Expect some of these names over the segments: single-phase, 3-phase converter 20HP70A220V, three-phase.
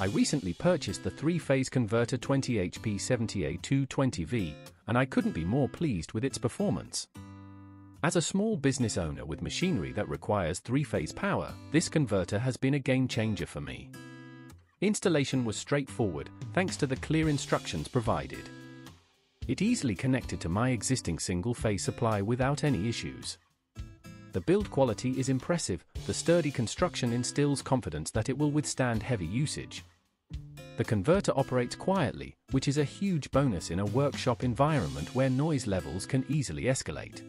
I recently purchased the 3-phase converter 20HP70A220V, and I couldn't be more pleased with its performance. As a small business owner with machinery that requires 3-phase power, this converter has been a game changer for me. Installation was straightforward, thanks to the clear instructions provided. It easily connected to my existing single-phase supply without any issues. The build quality is impressive, the sturdy construction instills confidence that it will withstand heavy usage. The converter operates quietly, which is a huge bonus in a workshop environment where noise levels can easily escalate.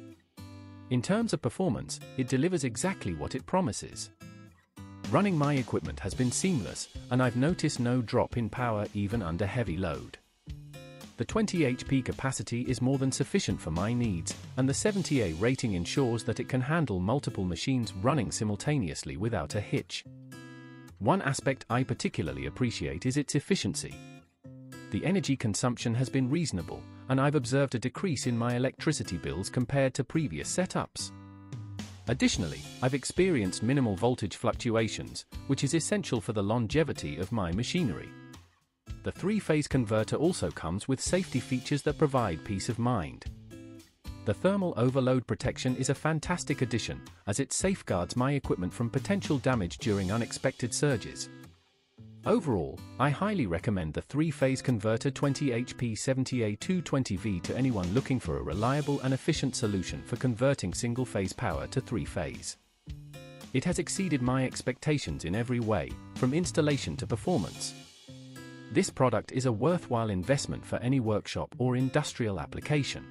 In terms of performance, it delivers exactly what it promises. Running my equipment has been seamless, and I've noticed no drop in power even under heavy load. The 20 HP capacity is more than sufficient for my needs, and the 70A rating ensures that it can handle multiple machines running simultaneously without a hitch. One aspect I particularly appreciate is its efficiency. The energy consumption has been reasonable, and I've observed a decrease in my electricity bills compared to previous setups. Additionally, I've experienced minimal voltage fluctuations, which is essential for the longevity of my machinery. The 3-phase converter also comes with safety features that provide peace of mind. The thermal overload protection is a fantastic addition, as it safeguards my equipment from potential damage during unexpected surges. Overall, I highly recommend the 3-phase converter 20HP70A220V to anyone looking for a reliable and efficient solution for converting single-phase power to 3-phase. It has exceeded my expectations in every way, from installation to performance. This product is a worthwhile investment for any workshop or industrial application.